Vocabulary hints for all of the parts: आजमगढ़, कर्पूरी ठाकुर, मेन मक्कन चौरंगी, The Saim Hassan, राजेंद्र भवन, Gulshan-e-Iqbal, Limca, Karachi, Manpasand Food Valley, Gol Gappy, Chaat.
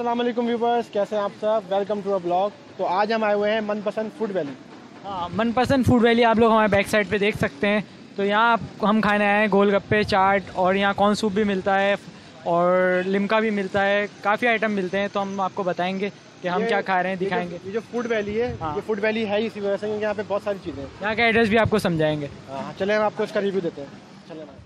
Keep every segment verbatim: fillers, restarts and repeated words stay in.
अस्सलाम वालेकुम व्यूवर्स, कैसे हैं आप सब। Welcome to a blog. तो आज हम आए हुए हैं मनपसंद फूड वैली। हाँ, मनपसंद फूड वैली आप लोग हमारे बैक साइड पे देख सकते हैं। तो यहाँ हम खाने आए हैं गोल गप्पे, चाट और यहाँ कॉर्न सूप भी मिलता है और लिमका भी मिलता है, काफ़ी आइटम मिलते हैं। तो हम आपको बताएंगे कि हम क्या खा रहे हैं, दिखाएंगे। ये जो, जो फूड वैली है, हाँ। ये फूड वैली है इसी वजह से, यहाँ पे बहुत सारी चीज़ें हैं। यहाँ का एड्रेस भी आपको समझाएंगे। हाँ, चले हम आपको इसका रिव्यू देते हैं। चले ना।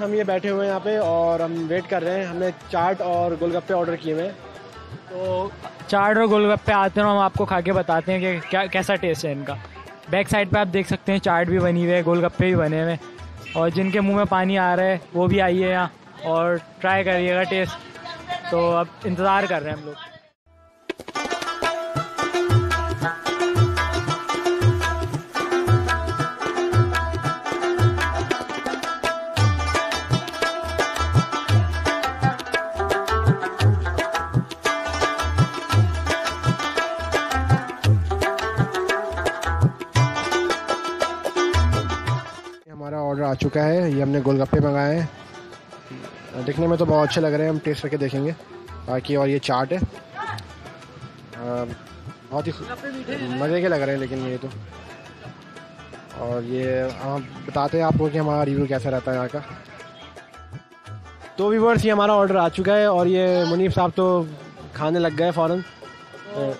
हम ये बैठे हुए हैं यहाँ पे और हम वेट कर रहे हैं। हमने चाट और गोलगप्पे ऑर्डर किए हुए हैं। तो चाट और गोलगप्पे आते हैं, हम आपको खा के बताते हैं कि क्या कैसा टेस्ट है इनका। बैक साइड पे आप देख सकते हैं चाट भी बनी हुई है, गोलगप्पे भी बने हुए हैं और जिनके मुंह में पानी आ रहा है वो भी आइए यहाँ और ट्राई करिएगा टेस्ट। तो अब इंतज़ार कर रहे हैं हम लोग। आ चुका है, ये हमने गोलगप्पे मंगाए हैं। दिखने में तो बहुत अच्छे लग रहे हैं, हम टेस्ट करके देखेंगे बाकी। और ये चाट है, आ, बहुत ही मज़े के लग रहे हैं लेकिन ये तो। और ये हम बताते हैं आपको कि हमारा रिव्यू कैसा रहता है यहाँ का। तो व्यूअर्स, ये हमारा ऑर्डर आ चुका है और ये मुनीफ साहब तो खाने लग गए फ़ौरन। तो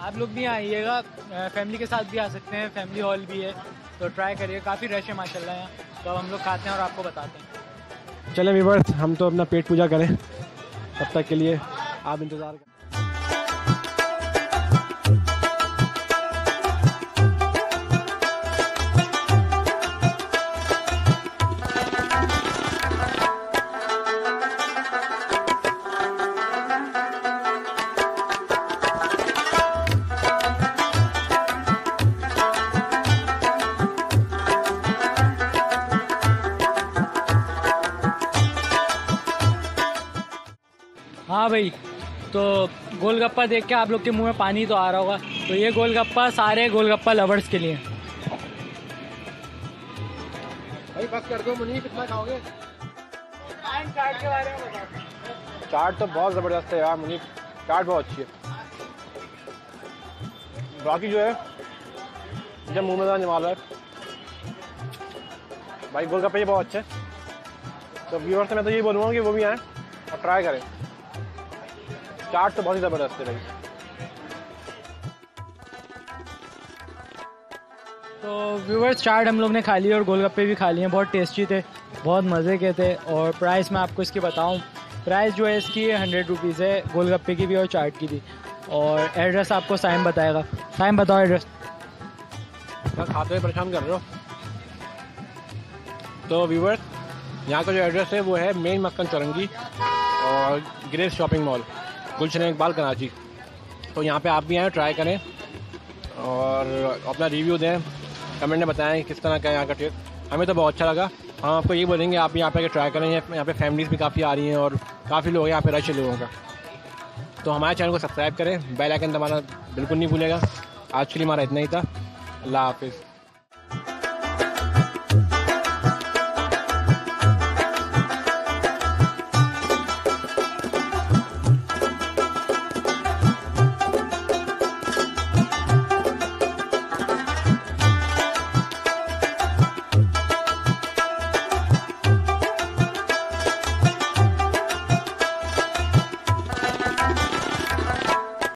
आप लोग भी आइएगा, फैमिली के साथ भी आ सकते हैं, फैमिली हॉल भी है तो ट्राई करिए। काफ़ी रश है माशाल्लाह यहाँ। तो हम लोग खाते हैं और आपको बताते हैं। चलें व्यूअर्स, हम तो अपना पेट पूजा करें। तब तक के लिए आप इंतज़ार करें। हाँ भाई, तो गोलगप्पा देख के आप लोग के मुंह में पानी तो आ रहा होगा। तो ये गोलगप्पा सारे गोलगप्पा लवर्स के लिए भाई। बस कर दो मुनीब, कितना खाओगे? चाट के बारे में बताओ। चाट तो बहुत ज़बरदस्त है यार मुनीब, चाट बहुत अच्छी है। बाकी जो है जब मुँह में जाने वाला है भाई, गोलगप्पे ये बहुत अच्छे हैं। तो व्यूअर्स से मैं तो यही बोलूँगा कि वो भी आएँ और ट्राई करें, चाट तो बहुत ही ज़बरदस्त है भाई। तो व्यूअर्स, चाट हम लोग ने खा ली और गोलगप्पे भी खा लिए हैं। बहुत टेस्टी थे, बहुत मज़े के थे। और प्राइस मैं आपको इसकी बताऊं, प्राइस जो है इसकी हंड्रेड रुपीज़ है, गोलगप्पे की भी और चाट की भी। और एड्रेस आपको साइम बताएगा। साइम बताओ एड्रेस। खाते हुए परेशान कर रहे हो। तो व्यूअर्स, यहाँ का जो एड्रेस है वो है मेन मक्कन चौरंगी और ग्रेव शॉपिंग मॉल, गुलशन इकबाल, कराची। तो यहाँ पे आप भी आएँ, ट्राई करें और अपना रिव्यू दें, कमेंट में बताएं किस तरह का यहाँ का टेस्ट। हमें तो बहुत अच्छा लगा। हम आपको ये बोलेंगे आप यहाँ पे आकर ट्राई करें। यहाँ पे फैमिलीज़ भी काफ़ी आ रही हैं और काफ़ी लोग हैं यहाँ पे, रश है लोगों का। तो हमारे चैनल को सब्सक्राइब करें, बेल आइकन दबाना बिल्कुल नहीं भूलेगा। आज के लिए हमारा इतना ही था। अल्लाह हाफिज़।